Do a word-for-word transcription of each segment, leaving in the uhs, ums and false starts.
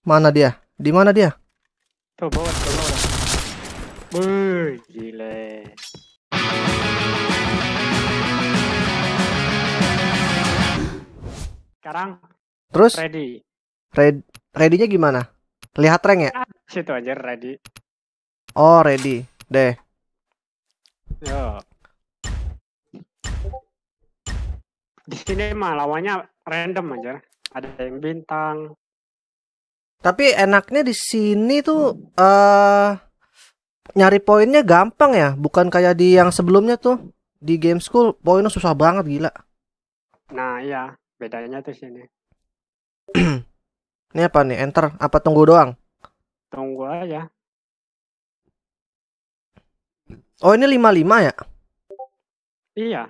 Mana dia? Di mana dia? Tuh bawah, tuh bawah. Wuih, gile. Sekarang terus ready. Red, ready-nya gimana? Lihat rank ya? Ah, situ aja ready. Oh, ready. Deh. Yo. Di sini mah lawannya random aja. Ada yang bintang. Tapi enaknya di sini tuh eh uh, nyari poinnya gampang ya, bukan kayak di yang sebelumnya tuh. Di game school poinnya susah banget gila. Nah, iya, bedanya tuh sini. Ini apa nih? Enter apa tunggu doang? Tunggu aja. Oh, ini lima lima ya? Iya.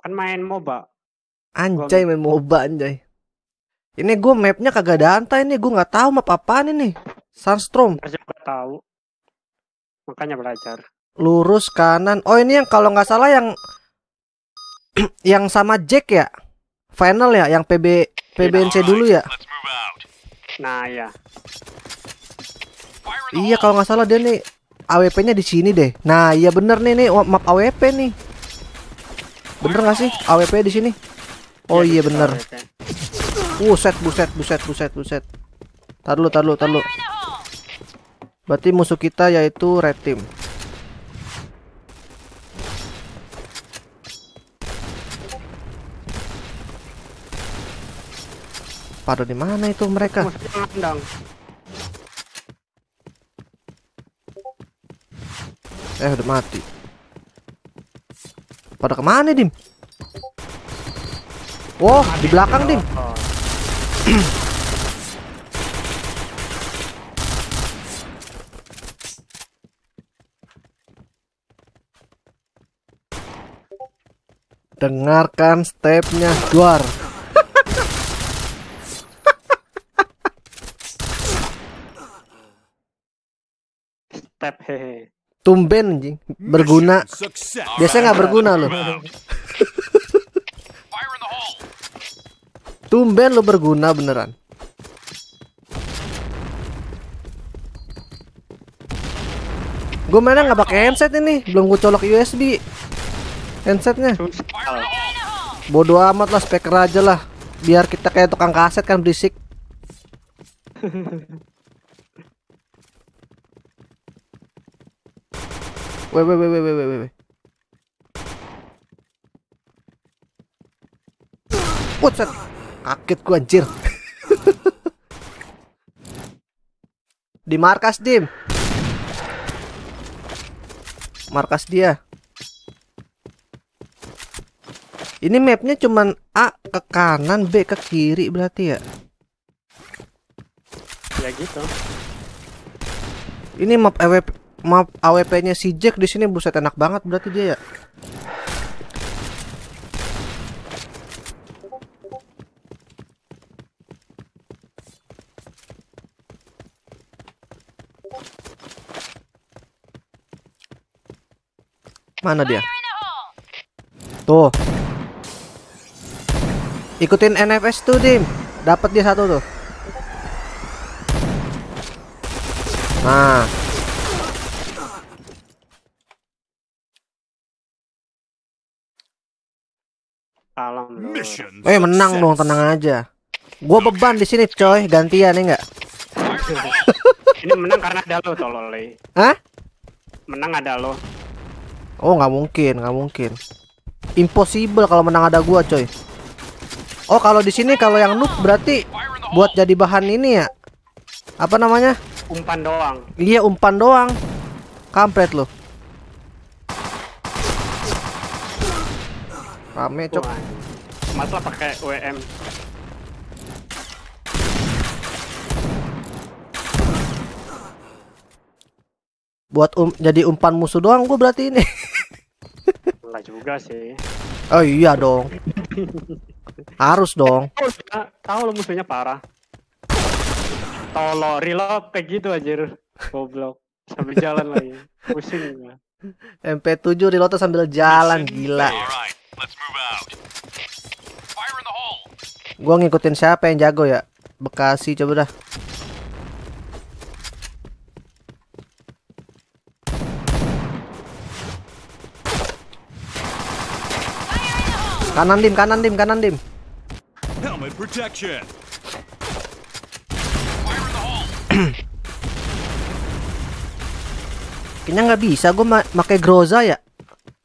Kan main MOBA. Anjay, main MOBA anjay. Ini gue mapnya kagak ada antai nih, gue nggak tahu map apaan ini. Sandstorm. Aja nggak tahu. Makanya belajar. Lurus kanan. Oh, ini yang kalau nggak salah yang yang sama Jack ya? Final ya, yang P B P B N C dulu ya? Nah, iya. Iya, kalau nggak salah dia nih A W P-nya di sini deh. Nah, iya bener nih nih map A W P nih. Bener nggak sih A W P di sini? Oh ya, iya bener. Buset, buset, buset, buset, buset. Tar dulu, tar dulu, tar dulu. Berarti musuh kita yaitu red team. Pada di mana itu mereka? Eh, udah mati. Pada kemana, Dim? Wow, di belakang, Dim. Dengarkan stepnya, Duar. Step hehe. Tumben anjing, berguna. Biasanya nggak berguna loh. Tumben lo berguna beneran. Gue mainnya nggak pakai handset ini, belum gue colok U S B handsetnya. Bodoh amat lah, speaker aja lah. Biar kita kayak tukang kaset kan berisik. Weh weh weh weh weh weh. Pucat. Kaget gua anjir. Di markas, Dim. Markas dia. Ini mapnya cuman A ke kanan, B ke kiri berarti ya? Ya gitu. Ini map A W P, map A W P-nya si Jack di sini, buset enak banget berarti dia ya. Mana dia? Tuh. Ikutin N F S tuh, Dim. Dapat dia satu tuh. Nah. Eh, menang dong, tenang aja. Gua beban di sini, coy. Gantian ya enggak? Ini menang karena ada lo, tolol. Hah? Menang ada lo. Oh, nggak mungkin, nggak mungkin. Impossible kalau menang ada gua, coy. Oh, kalau di sini kalau yang noob berarti buat jadi bahan ini ya. Apa namanya? Umpan doang. Iya, umpan doang. Kampret loh. Rame, cok. Masalah pakai W M. Buat um, jadi umpan musuh doang gue berarti ini. Enggak juga sih. Oh iya dong. Harus dong. Tahu lo musuhnya parah. Tolol, reload kayak gitu anjir. Goblok. Sambil jalan lagi. Pusing gua. M P tujuh reload sambil jalan gila. Gue ngikutin siapa yang jago ya? Bekasi coba dah. Kanan dim, kanan dim, kanan dim. Helmet protection. Kayaknya nggak bisa gue ma pakai groza ya.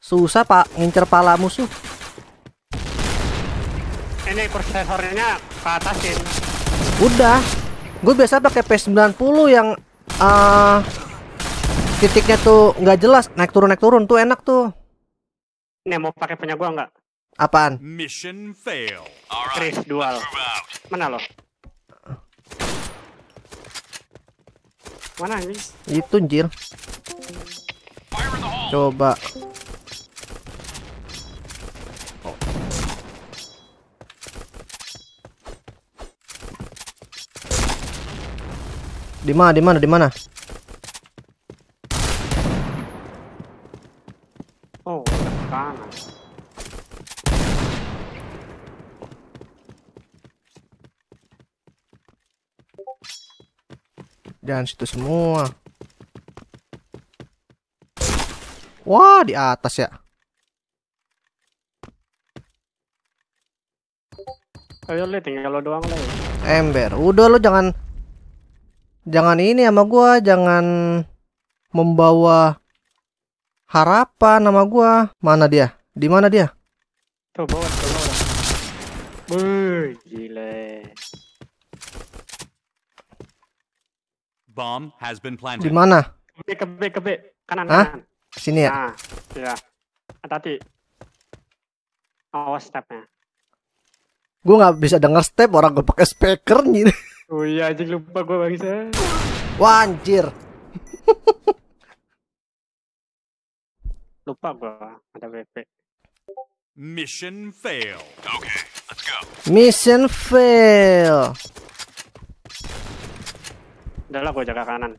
Susah pak ngincer pala musuh. Ini prosesornya ke atasin. Udah. Gue biasa pakai P sembilan puluh yang uh, titiknya tuh nggak jelas, naik turun naik turun tuh enak tuh. Nih mau pakai punya gua nggak? Apaan? Mission fail. Chris dual. Mana lo? Mana ini? Itu anjir. Coba. Oh. Di mana? Di mana? Di mana? Oh, kanan. Dan situ semua. Wah, di atas ya. Ayo lihat tinggal lo doang lo. Ember. Udah lo jangan jangan ini sama gua, jangan membawa harapan sama gua. Mana dia? Di mana dia? Tuh, bawah, tuh, bawah. Wih, gile. Bomb has been planted. Di mana? Ke B, ke B, kanan, kanan. Sini ya. Nah, ya. Hati-hati. Awas stepnya. Gue nggak bisa denger step orang gue pakai speaker nih. Oh iya, aja lupa gue bagi saya. Wah, anjir. Lupa gue ada W P. Mission fail. Oke, okay, let's go. Mission fail. Udahlah gue jaga kanan.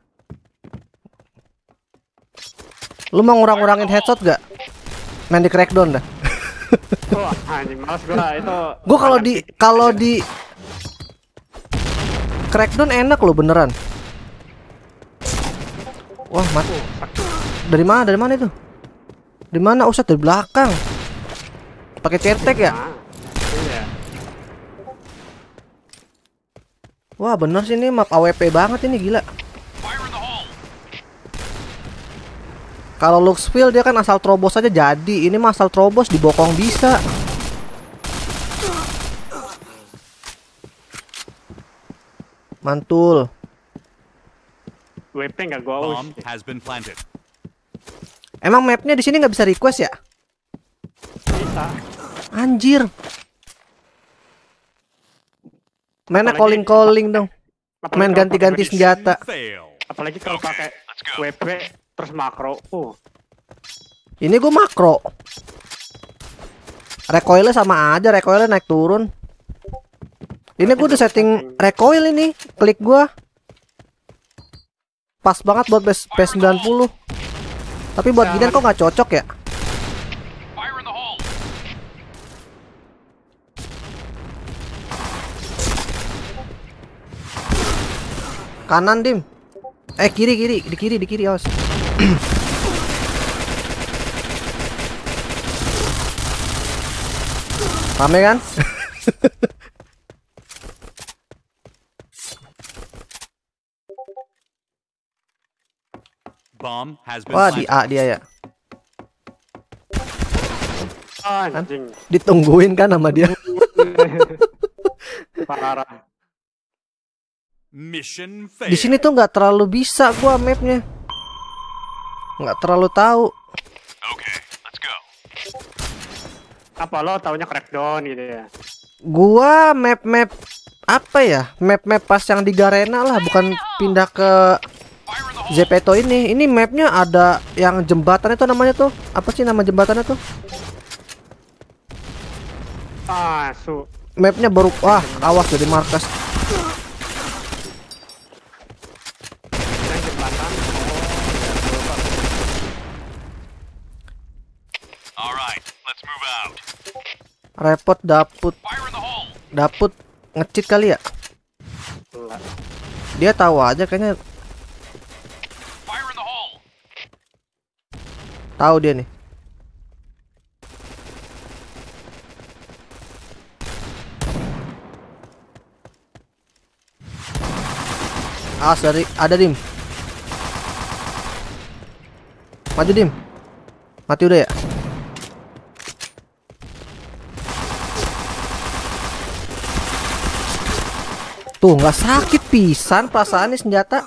Lu mau ngurang-ngurangin headshot gak? Main di Crackdown dah. Wah, anjing malas gua itu. Gua kalau di kalau di Crackdown enak lo beneran. Wah, mati. Dari mana? Dari mana itu? Dari mana? Usah dari belakang. Pakai cetek ya? Wah bener sih ini map A W P banget ini gila. Kalau Luxfield dia kan asal terobos aja jadi, ini mah asal terobos dibokong bisa. Mantul. W P nggak gua aus. Emang mapnya di sini nggak bisa request ya? Bisa. Anjir. Mainnya calling-calling dong. Main ganti-ganti senjata. Apalagi kalau pakai W P terus makro. Uh. Ini gue makro. Recoilnya sama aja, recoilnya naik turun. Ini gue udah setting recoil ini, klik gue. Pas banget buat P sembilan puluh. Tapi buat gini kok nggak cocok ya? Kanan dim, eh kiri kiri di kiri di kiri awas. Rame kan? Bomb has been. Wah di A dia ya. Kan? Ditungguin kan sama dia. Parah. Di sini tuh nggak terlalu bisa gua mapnya, nggak terlalu tahu. Okay, let's go. Apa lo taunya Crackdown gitu ya? Gua map-map apa ya? Map-map pas yang di Garena lah, bukan pindah ke Zepetto ini. Ini mapnya ada yang jembatan itu namanya tuh apa sih nama jembatannya tuh? Ah, su. Mapnya baru wah awas jadi markas. Repot dapet dapet ngecit kali ya. Dia tahu aja kayaknya. Tahu dia nih. Ah, sorry, ada Dim. Maju Dim. Mati udah ya? Tuh, nggak sakit pisan perasaan nih senjata.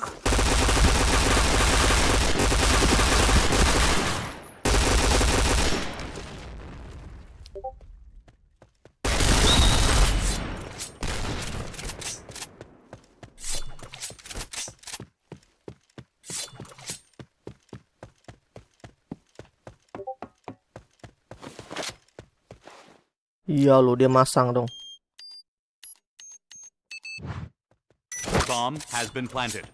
Iya lo, dia masang dong. Bomb has been planted.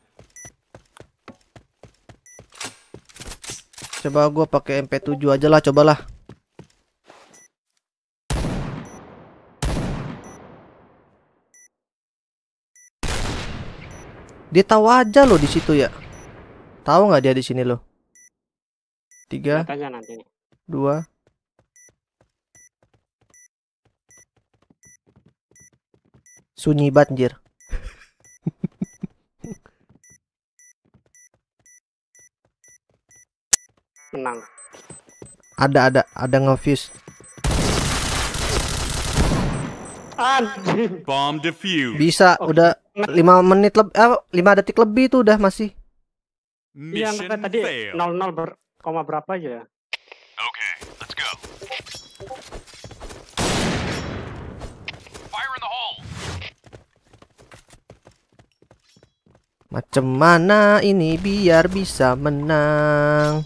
Coba gua pakai M P tujuh aja lah, cobalah. Dia tahu aja lo di situ ya. Tahu nggak dia di sini lo? Tiga, dua. Sunyi banjir. Menang. Ada ada ada nge-fuse. Bomb defuse. Bisa okay. Udah lima menit lebih eh, lima detik lebih tuh udah masih. Yang tadi nol nol ber, koma berapa aja ya? Oke, okay, let's go. Macem mana ini biar bisa menang?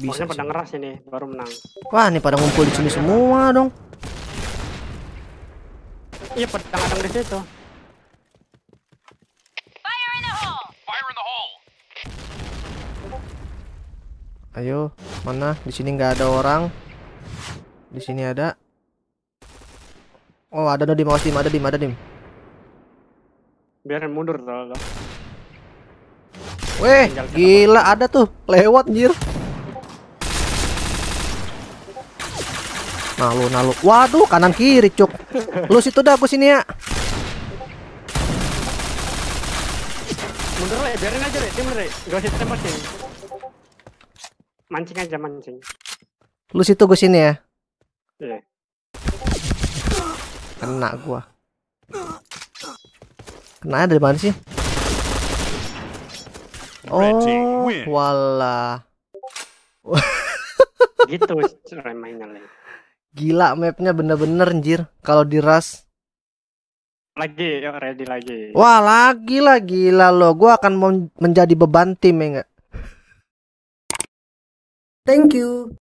Bisa pada ngeras ini baru menang. Wah, ini pada ngumpul di sini semua dong. Iya, pedang-pedang di situ. Fire in the hole. Fire in the hole. Ayo, mana? Di sini nggak ada orang. Di sini ada. Oh, ada Dim, awas Dim, ada Dim, ada Dim. Biarin mundur tau. Weh, gila apa? Ada tuh, lewat anjir. Nah, lu, nah lu. Waduh, kanan kiri, cuk. Lu situ dah, aku sini ya. Mundur lah, biarin aja deh, mundur deh. Gua situ tempat sini. Mancing aja, mancing. Lu situ, gue sini ya. Iya. Kena gua. Kenanya dari mana sih? Oh, walah. Gitu mainnya. Gila mapnya bener-bener anjir. Kalau di ras. Lagi, yuk ready lagi. Wah, lagi lah gila lo. Gua akan menjadi beban tim ya enggak? Thank you.